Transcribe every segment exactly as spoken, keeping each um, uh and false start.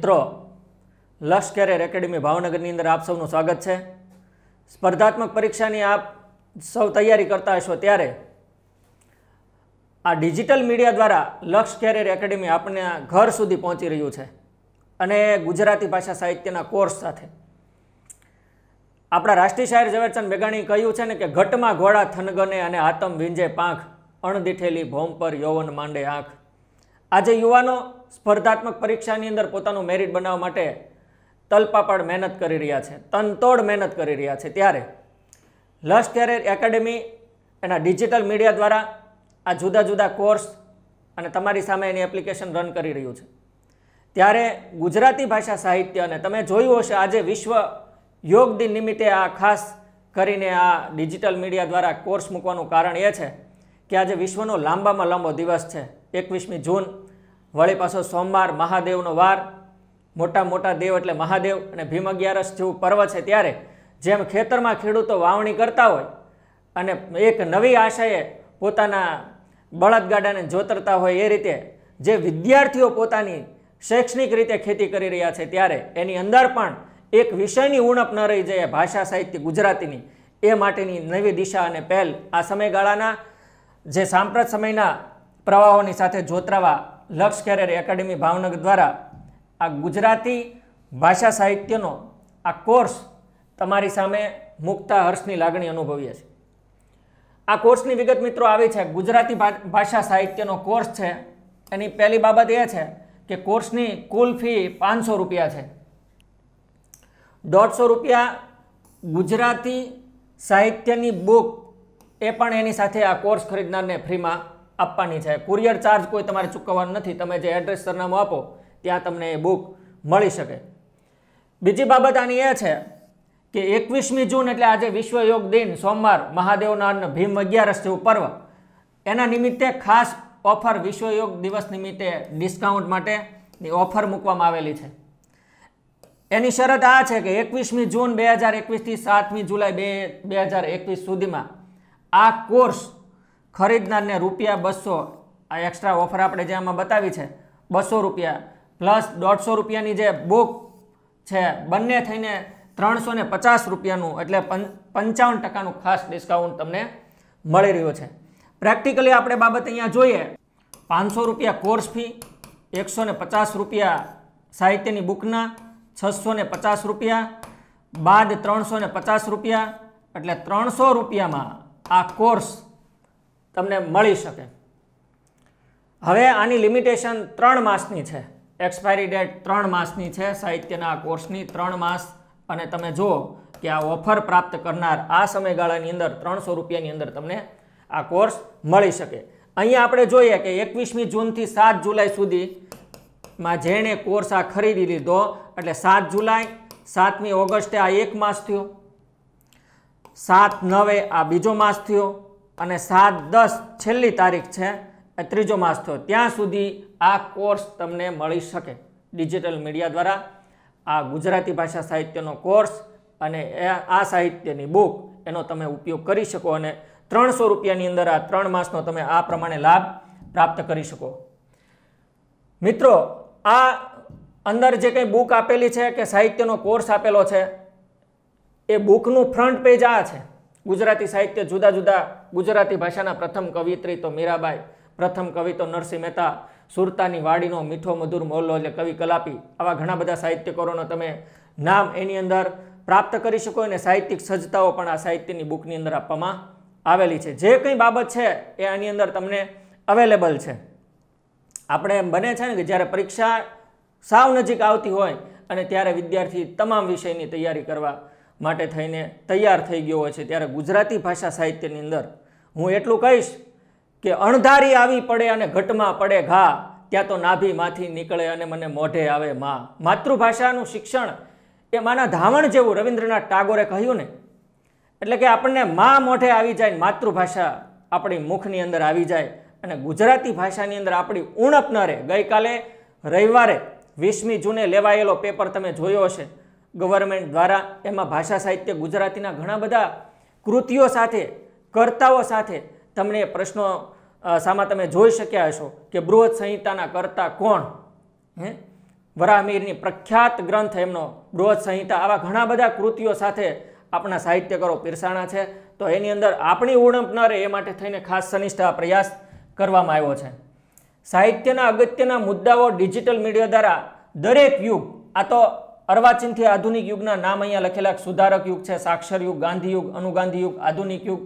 मित्रों, लक्ष्य career academy भावनगरनी अंदर आप सबनु स्वागत है। स्पर्धात्मक परीक्षा की आप सब तैयारी करता हशो त्यारे आ डिजिटल मीडिया द्वारा लक्ष्य कैरियर एकेडमी अपने घर सुधी पहुँची रही है अने गुजराती भाषा साहित्यना कोर्स साथे। आपणा राष्ट्रीय शायर जवेरचंद मेघाणी कह्युं छे ने के घट में घोड़ा थनगने अने आतम वींजे पांख, अणदीठेली भौम पर यौवन मांडे आँख। आज युवाओं स्पर्धात्मक परीक्षा की अंदर पोतानुं मेरिट बनावा माटे तलपापड़ मेहनत करी रह्या छे, तनतोड़ मेहनत करी रह्या छे, त्यारे लक्ष्य कैरियर एकेडमी एना डिजिटल मीडिया द्वारा आ जुदा जुदा कोर्स अने तमारी सामे एनी एप्लिकेशन रन करी रह्युं छे। त्यारे गुजराती भाषा साहित्य ने तमे जोयुं हशे, आज विश्व योग दिन निमित्ते आ खास करीने आ डिजिटल मीडिया द्वारा कोर्स मूकवानुं कारण ए छे कि आज विश्वनो लांबामां लांबो दिवस छे एकवीसमी जून, वळी पाछो सोमवार, महादेवनो वार, मोटा मोटा देव एटले महादेव अने भीम अगियारस जेवुं पर्व छे। त्यारे जेम खेतरमां खेडूतो वावणी करता होय अने एक नवी आशाए पोताना बळदगाडाने जोतरता होय, ए रीते जे विद्यार्थीओ पोतानी शैक्षणिक रीते खेती करी रह्या छे त्यारे एनी अंदर पण एक विषयनी उणप न रही जाए, भाषा साहित्य गुजरातीनी ए माटेनी नवी दिशा अने पहल आ समयगाळाना जे सांप्रत समयना प्रवाहोनी साथे जोतरावा लक्ष्य कैरियर एकेडमी भावनगर द्वारा आ गुजराती भाषा साहित्यनो आ कोर्स तमारी सामे मुक्ता हर्षनी लागणी अनुभवीए छे। आ कोर्सनी विगत मित्रों आवी छे, गुजराती भाषा साहित्यनो कोर्स छे। एनी पहली बाबत ए छे कि कोर्सनी कुल फी पांच सौ रुपया है। दौड़ सौ रुपया गुजराती साहित्यनी बुक ए पण एनी साथे आ कोर्स खरीदनारने फ्री में आपवानी छे। कुरियर चार्ज कोई तमारे चूकववानो नथी, तमे जे एड्रेस सरनामो आपो त्यां तमने बुक मळी शके। बीजी बाबत आनी ए छे कि एकवीसमी जून एटले आजे विश्व योग दिन, सोमवार, महादेवना भीम अगियारस जेवुं पर्व, एना निमित्ते खास ऑफर विश्व योग दिवस निमित्ते डिस्काउंट माटेनी ऑफर मूकवामां आवेली छे। एनी शरत आ छे कि एकवीसमी जून बे हज़ार एकवीस थी सातमी जुलाई बे हज़ार एकवीस सुधीमां आ कोर्स खरीदनारने रुपया बसो, आ एक्स्ट्रा ऑफर आपणे जे आमां बतावी छे बसो रुपया प्लस दौड़ सौ रुपयानी जे बुक छे बंने थईने त्रणसो ने पचास रुपयानू एटले पंचावन टकानू खास डिस्काउंट तमने मळी रह्यो छे। प्रेक्टिकली आपणे बाबत अहींया जोईए, पांच सौ रुपया कोर्स फी, एक सौ ने पचास रुपया साहित्यनी बुकना, छसो ने पचास रुपया बाद त्रणसो ने पचास रुपया, एटले त्रणसो रुपयामां आ कोर्स तमने मळी शके। हवे आनी लिमिटेशन त्रण मासनी छे, एक्सपायरी डेट त्रण मासनी छे साहित्यना कोर्सनी, त्रण मास अने तमे जो कि आ ऑफर प्राप्त करनार आ समयगाळानी अंदर त्रणसो रुपयानी अंदर तमने आ कोर्स मळी शके। अहींया आपणे जोईए कि एकवीसमी जूनथी सात जुलाई सुधी में जेणे कोर्स आ खरीदी लीधो एटले सात जुलाई सातमी ऑगस्टे आ एक मास थयो, सात नवे आ बीजो मास थयो अने सात दस छेल्ली तारीख छे त्रीजो मास थयो, त्यां सुधी आ कोर्स तमने मळी शके। डिजिटल मीडिया द्वारा आ गुजराती भाषा साहित्यनो कोर्स अने आ साहित्यनी बुक एनो तमे उपयोग करी शको अने त्रणसो रुपयानी अंदर आ त्रण मासनो तमे आ प्रमाणे लाभ प्राप्त करी शको। मित्रों, आ अंदर जे कंई बुक आपेली छे के साहित्यनो कोर्स आपेलो छे ए बुकनु फ्रंट पेज आ छे, गुजराती साहित्य जुदा जुदा गुजराती भाषाना प्रथम कवित्री तो मीराबाई, प्रथम कवि तो नरसिंह मेहता, सुरतानी वाड़ीनो मीठो मधुर मोहल्लो एटले कवि कलापी, आवा घणा बधा साहित्यकारोनो तमे नाम एनी अंदर प्राप्त करी शको अने साहित्यिक सज्जताओ पण आ साहित्यनी बुकनी अंदर आपवामां आवेली छे। जे कंई बाबत छे ए आनी अंदर तमने अवेलेबल छे। आपणे एम बने छे ने के ज्यारे परीक्षा साव नजीक आवती होय अने त्यारे विद्यार्थी तमाम विषयनी तैयारी करवा माटे थईने तैयार थई गयो होय छे, त्यारे गुजराती भाषा साहित्यनी अंदर हूँ एटलुं कहीश कि अणधारी आवी पड़े अने घटमा पड़े घा, त्या तो नाभी माथी निकले अने मने मोढे आवे माँ। मातृभाषानुं शिक्षण ए माना धावण जेवुं रविंद्रनाथ टागोरे कह्युं ने, एटले के आपणे माँ मोढे आवी जाय, मातृभाषा आपणी मुखनी अंदर आवी जाय अने गुजराती भाषानी अंदर आपणी उणप न रहे। गई काले रविवारे वीसमी जूने लेवायेलो पेपर तमे जोयो हशे गवर्नमेंट द्वारा, एमां भाषा साहित्य गुजरातीना घणा बधा कृतिओ साथे, कर्ताओ साथे तमने प्रश्नों सामा तमे जोई शक्या हशो कि बृहत संहिताना कर्ता कोण, વરાહમીરની પ્રખ્યાત ગ્રંથ એમનો બૃહત સંહિતા, આવા ઘણા બધા કૃતિઓ સાથે આપણા સાહિત્યકારો પીરસાણા છે, તો એની અંદર આપણી ઉણપ ન રહે એ માટે થઈને ખાસ સનિષ્ઠ પ્રયાસ કરવામાં આવ્યો છે. સાહિત્યના અગત્યના મુદ્દાઓ ડિજિટલ મીડિયા દ્વારા દરેક યુગ, આ તો અર્વાચીનથી આધુનિક યુગના નામ અહીંયા લખેલા, સુધારક યુગ છે, સાક્ષર યુગ, ગાંધી યુગ, અનુગાંધી યુગ, આધુનિક યુગ,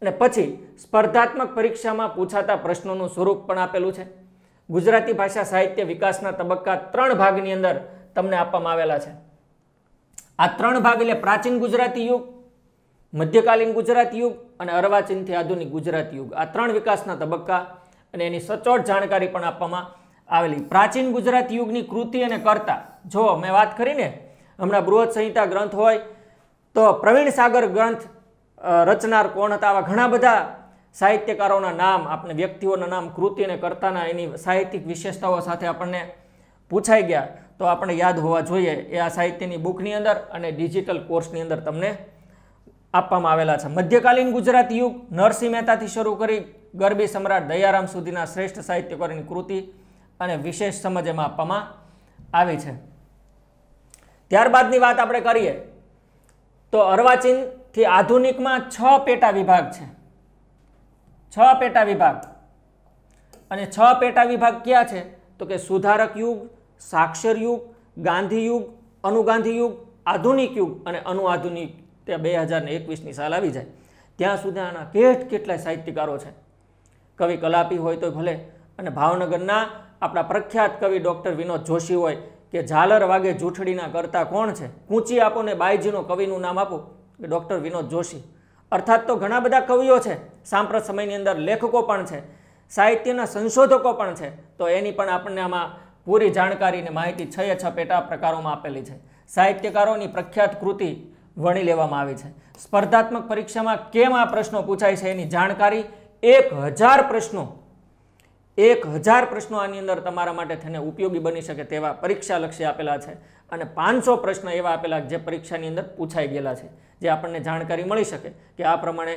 અને પછી સ્પર્ધાત્મક પરીક્ષામાં પૂછાતા પ્રશ્નોનું સ્વરૂપ પણ આપેલું છે. ગુજરાતી ભાષા સાહિત્ય વિકાસના તબક્કા ત્રણ ભાગની અંદર તમને આપવામાં આવેલા છે. આ ત્રણ ભાગ એટલે પ્રાચીન ગુજરાતી યુગ, મધ્યકાલીન ગુજરાતી યુગ અને અર્વાચીનથી આધુનિક ગુજરાતી યુગ, આ ત્રણ વિકાસના તબક્કા અને એની સચોટ જાણકારી પણ આપવામાં આવેલી. પ્રાચીન ગુજરાતી યુગની કૃતિ અને કર્તા, જો મેં વાત કરીને હમણાં બૃહદ સંહિતા ગ્રંથ હોય તો પ્રવીણ સાગર ગ્રંથ રચનાર કોણ હતા, આવા ઘણા બધા સાહિત્યકારોના નામ, આપણે વ્યક્તિઓના નામ, કૃતિ અને કર્તાના એની સાહિત્યિક વિશેષતાઓ સાથે આપણને પૂછાઈ ગયા, તો આપણે યાદ હોવા જોઈએ. એ આ સાહિત્યની બુકની અંદર અને ડિજિટલ કોર્સની અંદર તમને આપવામાં આવેલા છે. મધ્યકાલીન ગુજરાતી યુગ, નરસિંહ મહેતાથી શરૂ કરી ગરબી સમ્રાટ દયારામ સુધીના શ્રેષ્ઠ સાહિત્યકારોની કૃતિ અને વિશેષ સમજ એમાં આપવામાં આવી છે. ત્યારબાદની વાત આપણે કરીએ તો અર્વાચીનથી આધુનિકમાં છ પેટા વિભાગ છે. છ પેટા વિભાગ, અને છ પેટા વિભાગ ક્યાં છે તો કે સુધારક યુગ, સાક્ષર યુગ, ગાંધી યુગ, અનુગાંધી યુગ, આધુનિક યુગ અને અનુઆધુનિક. ત્યાં બે હજાર ને એકવીસની સાલ આવી જાય ત્યાં સુધી આના કેટ કેટલાય સાહિત્યકારો છે. કવિ કલાપી હોય તો ભલે, અને ભાવનગરના આપણા પ્રખ્યાત કવિ ડૉક્ટર વિનોદ જોશી હોય કે ઝાલર વાગે જૂઠડીના કર્તા કોણ છે, કૂંચી આપો ને બાયજીનો કવિનું નામ આપો, કે ડૉક્ટર વિનોદ જોશી. અર્થાત તો ઘણા બધા કવિઓ છે, સાંપ્રત સમયની અંદર લેખકો પણ છે, સાહિત્યના સંશોધકો પણ છે, તો એની પણ આપણને આમાં પૂરી જાણકારી અને માહિતી છ એ છ પેટા પ્રકારોમાં આપેલી છે. સાહિત્યકારોની પ્રખ્યાત કૃતિ વણી લેવામાં આવી છે. સ્પર્ધાત્મક પરીક્ષામાં કેમ આ પ્રશ્નો પૂછાય છે એની જાણકારી, એક હજાર પ્રશ્નો એક હજાર પ્રશ્નો આની અંદર તમારા માટે થઈને ઉપયોગી બની શકે તેવા પરીક્ષાલક્ષી આપેલા છે, અને પાંચસો પ્રશ્ન એવા આપેલા જે પરીક્ષાની અંદર પૂછાઈ ગયેલા છે, જે આપણને જાણકારી મળી શકે કે આ પ્રમાણે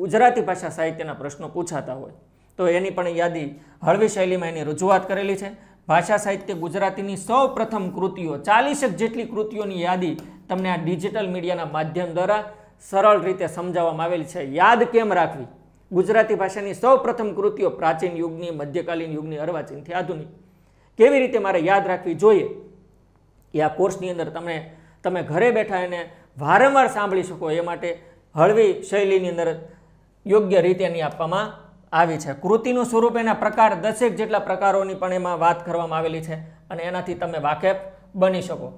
ગુજરાતી ભાષા સાહિત્યના પ્રશ્નો પૂછાતા હોય, તો એની પણ યાદી હળવી શૈલીમાં એની રજૂઆત કરેલી છે. ભાષા સાહિત્ય ગુજરાતીની સૌ પ્રથમ કૃતિઓ, ચાલીસેક જેટલી કૃતિઓની યાદી તમને આ ડિજિટલ મીડિયાના માધ્યમ દ્વારા સરળ રીતે સમજાવવામાં આવેલી છે. યાદ કેમ રાખવી, ગુજરાતી ભાષાની સૌ પ્રથમ કૃતિઓ પ્રાચીન યુગની, મધ્યકાલીન યુગની, અર્વાચીનથી આધુનિક, કેવી રીતે મારે યાદ રાખવી જોઈએ, એ આ કોર્સની અંદર તમે તમે ઘરે બેઠા એને વારંવાર સાંભળી શકો એ માટે હળવી શૈલીની અંદર યોગ્ય રીતે એની આપવામાં આવી છે. કૃતિનું સ્વરૂપ, એના પ્રકાર, દસેક જેટલા પ્રકારોની પણ એમાં વાત કરવામાં આવેલી છે, અને એનાથી તમે વાકેફ બની શકો.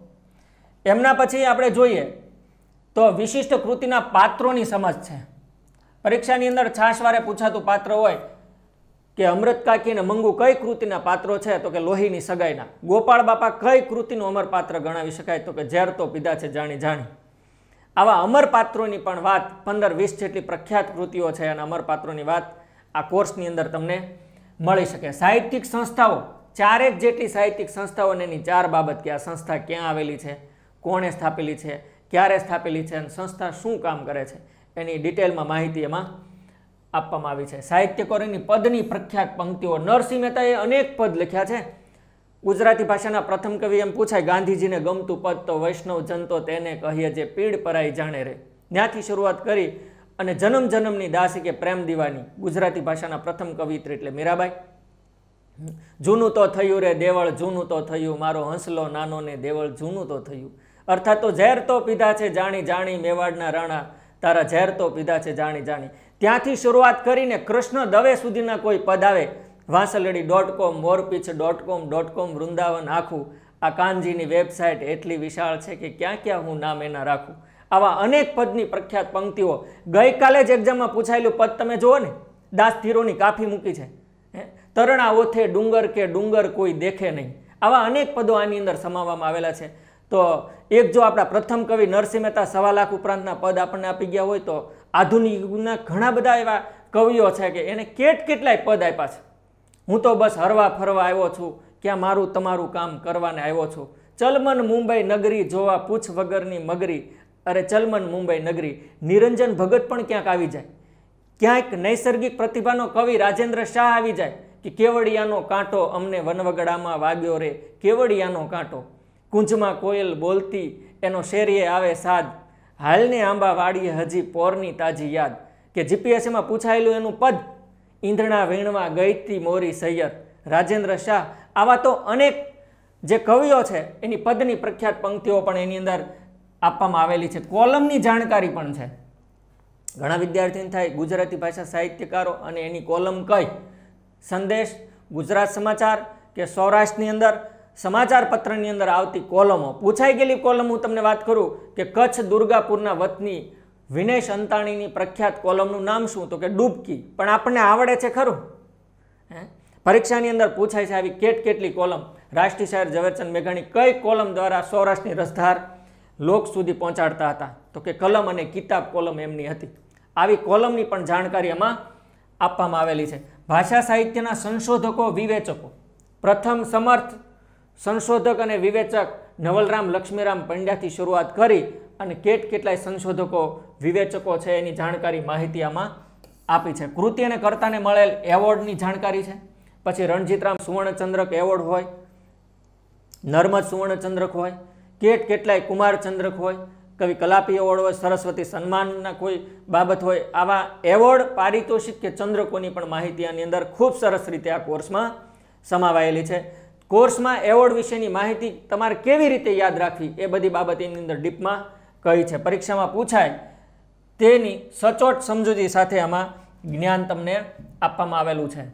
એમના પછી આપણે જોઈએ તો વિશિષ્ટ કૃતિના પાત્રોની સમજ છે. પરીક્ષાની અંદર છાશવારે પૂછાતું પાત્ર હોય કે અમૃતકાકી અને મંગુ કઈ કૃતિના પાત્રો છે, તો કે લોહીની સગાઈના. ગોપાળ બાપા કઈ કૃતિનું અમર પાત્ર ગણાવી શકાય, તો કે ઝેર તો પીધા છે જાણી જાણી. આવા અમર પાત્રોની પણ વાત, પંદર વીસ જેટલી પ્રખ્યાત કૃતિઓ છે અને અમર પાત્રોની વાત આ કોર્સની અંદર તમને મળી શકે. સાહિત્યિક સંસ્થાઓ, ચારેક જેટલી સાહિત્યિક સંસ્થાઓને એની ચાર બાબત, કે આ સંસ્થા ક્યાં આવેલી છે, કોણે સ્થાપેલી છે, ક્યારે સ્થાપેલી છે અને સંસ્થા શું કામ કરે છે, એની ડિટેલમાં માહિતી એમાં આપવામાં આવી છે. સાહિત્યકારોની પદની પ્રખ્યાત પંક્તિઓ, નરસિંહ મહેતાએ અનેક પદ લખ્યા છે. ગુજરાતી ભાષાના પ્રથમ કવિ એમ પૂછાય, ગાંધીજીને ગમતું પદ તો વૈષ્ણવ જન તો તેને કહીએ જે પીડ પરાઈ જાણે રે, ત્યાંથી શરૂઆત કરી અને જન્મ જન્મની દાસી કે પ્રેમ દીવાની, ગુજરાતી ભાષાના પ્રથમ કવિત્રી એટલે મીરાબાઈ. જૂનું તો થયું રે દેવળ જૂનું તો થયું, મારો હંસલો નાનો ને દેવળ જૂનું તો થયું. અર્થાત તો ઝેર તો પીધા છે જાણી જાણી, મેવાડના રાણા તારા ઝેર તો પીધા છે જાણી જાણી. ત્યાંથી શરૂઆત કરીને કૃષ્ણ દવે સુધીના કોઈ પદ આવે, વાંસલડી dot com, મોરપીછ dot com, dot com Vrindavan આખું, આ કાનજીની વેબસાઇટ એટલી વિશાળ છે કે ક્યાં ક્યાં હું નામ એના રાખું. આવા અનેક પદની પ્રખ્યાત પંક્તિઓ, ગઈકાલે જ એક્ઝામમાં પૂછાયેલું પદ તમે જુઓ ને, દાસધીરોની કાફી મૂકી છે, તરણા ઓથે ડુંગર કે ડુંગર કોઈ દેખે નહીં, આવા અનેક પદો આની અંદર સમાવવામાં આવેલા છે. તો એક જો આપણા પ્રથમ કવિ નરસિંહ મહેતા સવા લાખ ઉપરાંતના પદ આપણને આપી ગયા હોય, તો આધુનિક યુગના ઘણા બધા એવા કવિઓ છે કે એને કેટ કેટલાય પદ આપ્યા છે. હું તો બસ હરવા ફરવા આવ્યો છું, ક્યાં મારું તમારું કામ કરવાને આવ્યો છું, ચલમન મુંબઈ નગરી જોવા પૂછ વગરની મગરી, અરે ચલમન મુંબઈ નગરી. નિરંજન ભગત પણ ક્યાંક આવી જાય, ક્યાંક નૈસર્ગિક પ્રતિભાનો કવિ રાજેન્દ્ર શાહ આવી જાય, कि केवड़ियानो कांटो अमने वनवगड़ा में वाग्यो रे, केवड़ियानो कांटो कूंज में कोयल बोलती एनो शेरीए आवे साध, हालने आंबा वाड़ीए हजी पोरनी ताजी याद। के जीपीएससी में पूछायेलू एनु पद, ईंधणा वीणवा गई ती मोरी सैयद, राजेन्द्र शाह। आवा तो अनेक जे कविओ छे एनी पदनी प्रख्यात पंक्तिओ पण एनी अंदर आपवामां आवेली छे। कोलमनी जाणकारी पण छे। घणा विद्यार्थीने थाय गुजराती भाषा साहित्यकारो अने एनी कोलम कई, संदेश, गुजरात समाचार के सौराष्ट्रनी अंदर समाचार पत्रनी अंदर आवती कोलमो। पूछाई गेली कोलम हूँ तमने बात करूँ कि कच्छ दुर्गापुरना वतनी विनेश अंताणीनी प्रख्यात कोलमनुं नाम शुं, तो के डूबकी। पण आपणे आवड़े छे खरुं? परीक्षानी अंदर पूछाय छे आवी केट केटली कोलम। राष्ट्रीय शायर जवेरचंद मेघाणी कई कोलम द्वारा सौराष्ट्रनी रसधार लोक सुधी पहोंचाडता हता, तो के कलम अने किताब कोलम एमनी हती। आवी कोलमनी पण जाणकारी आमां आपवामां आवेली छे। भाषा साहित्यना संशोधकों विवेचकों, प्रथम समर्थ संशोधक अने विवेचक नवलराम लक्ष्मीराम पंड्या थी शुरुआत करी अने केट केटलाय संशोधकों विवेचकों छे एनी जाणकारी माहिती आमां आपी छे। कृति अने कर्ताने मळेल एवोर्डनी जाणकारी छे। पछी रणजीतराम सुवर्णचंद्रक एवोर्ड होय, नर्मद सुवर्णचंद्रक होय, केट केटलाय कुमारचंद्रक होय, कवि कलापी एवोर्ड होय, सरस्वती सन्मानना कोई बाबत होय। आवा एवोर्ड, पारितोषिक के चंद्रकोनी पण माहिती आनी अंदर खूब सरस रीते आ कोर्समां समावायेली छे। कोर्समां एवोर्ड विशेनी माहिती तमारे केवी रीते याद राखवी ए बधी बाबत एनी अंदर डीपमां कही छे। परीक्षामां पूछाय तेनी सचोट समजूती साथे आमां ज्ञान तमने आपवामां आवेलुं छे।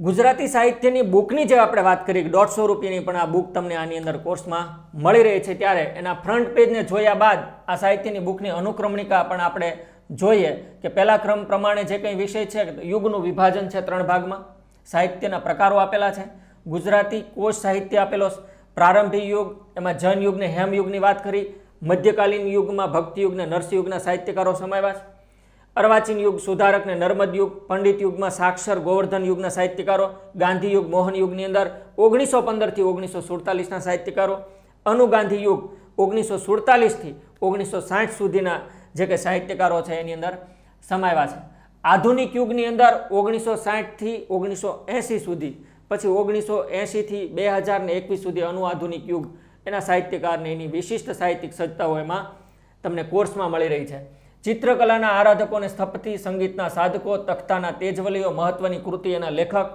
गुजराती साहित्यनी बुकनी जे आपणे वात करी दौड़ सौ रुपयानी पण आ बुक तमने आनी अंदर कोर्समां मळी रहे छे, त्यारे एना फ्रंट पेजने जोया बाद आ साहित्यनी बुकनी अनुक्रमणिका पण आपणे जोईए के पहला क्रम प्रमाणे जे कंई विषय छे, युगनुं विभाजन छे त्रण भागमां, साहित्यना प्रकारो आपेला छे, गुजराती कोश साहित्य आपेलो, प्रारंभिक युग एमां जन युग ने हेम युगनी वात करी, मध्यकालीन युगमां भक्ति युग ने नरसिंह युगना साहित्यकारो समाव्या छे, अर्वाचीन युग सुधारक ने नर्मद युग, पंडित युग में साक्षर गोवर्धन युगना साहित्यकारों, गांधी युग मोहन युगनी अंदर ओगनीस सौ पंदर थी ओगनीस सौ सुड़तालीस साहित्यकारों, अनुगांधी युग ओगनीस सौ सुड़तालीस थी ओगनीस सौ साठ सुधीना जे के साहित्यकारों छे एनी अंदर समाव्या छे। आधुनिक युगनी अंदर ओगनीस सौ साठ थी ओगनीस सौ एसी सुधी, पछी ओगनीस सौ एसी थी बे हज़ार ने एकवीस सुधी अनुआधुनिक युग एना साहित्यकार ने एनी विशिष्ट साहित्यिक सज्जताओ एमां तमने कोर्स में मळी रही है। चित्रकलाना आराधकोने स्थपति, संगीतना साधको, तख्ताना तेजवलीओ महत्वनी कृति एना लेखक,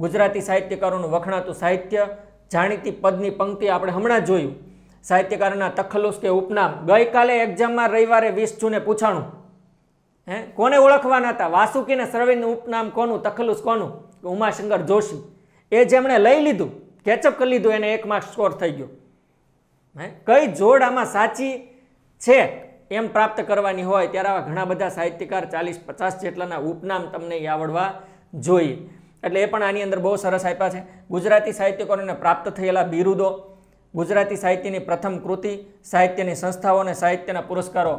गुजराती साहित्यकारोनुं वखणातुं साहित्य, जाणीती पदनी पंक्ति आपणे हमणां जोयुं, साहित्यकारना तखल्लुस के उपनाम गई काले एक्जाममां रविवारे वीस जूने पूछाणुं, हे कोने ओळखवाना हता, वासुकीने सर्वेनु उपनाम कोनुं, तखल्लुस कोनुं, उमाशंकर जोशी। ए जेमणे लई लीधुं, केचअप करी लीधुं, एने एक मार्क्स स्कोर थई गयो। हे कई जोड आमां साची छे एम प्राप्त करवानी होय त्यारे आवा घणा बधा साहित्यकार चालीस पचास जेटलाना उपनाम तमने आवड़वा जोईए, एटले ए पण आनी अंदर बहु सरस आप्या छे। गुजराती साहित्यकारोने प्राप्त थयेला बिरुदो, गुजराती साहित्यनी प्रथम कृति, साहित्यनी संस्थाओने साहित्यना पुरस्कारो।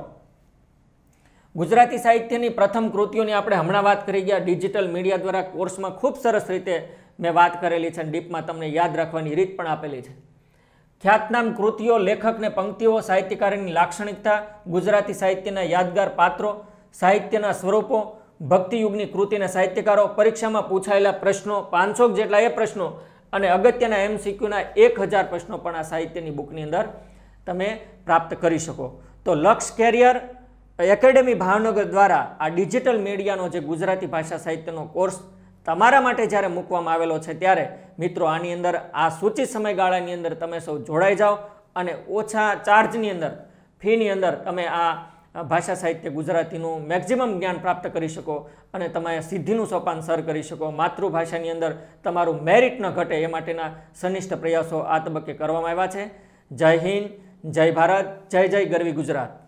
गुजराती साहित्यनी प्रथम कृतिओनी आपणे हमणां वात करी गया। डिजिटल मीडिया द्वारा कोर्समां खूब सरस रीते मैं बात करेली छे, डीपमां तमने याद राखवानी रीत पण आपेली छे। ख्यातनाम कृतिओ, लेखक ने पंक्तिओ, साहित्यकारनी लाक्षणिकता, गुजराती साहित्यना यादगार पात्रों, साहित्यना स्वरूपों, भक्तियुगनी कृतिना साहित्यकारों। परीक्षा में पूछायेला प्रश्नों पांच सौ जेटला ए प्रश्नों अने अगत्यना एमसीक्यूना एक हज़ार प्रश्नों पण आ साहित्यनी बुकनी अंदर तमे प्राप्त करी शको। तो लक्ष्य कैरियर एकेडमी भावनगर द्वारा आ डिजिटल मीडियानो जे गुजराती भाषा साहित्यनो कोर्स तमारा माटे ज्यारे मूकवामां आवेलो छे त्यारे मित्रों आनी अंदर आ सूचित समयगाळानी अंदर तमे सौ जोड़ाई जाओ अने ओछा चार्जनी अंदर फीनी अंदर तमे आ भाषा साहित्य गुजरातीनुं मेक्सिमम ज्ञान प्राप्त करी शको अने तमे सिद्धिनुं सोपान सर करी शको। मातृभाषानी अंदर तमारुं मेरिट न घटे ए माटेना सनिष्ठ प्रयासो आ तबक्के करवामां आव्या छे। जय हिंद, जय भारत, जय जय गरवी गुजरात।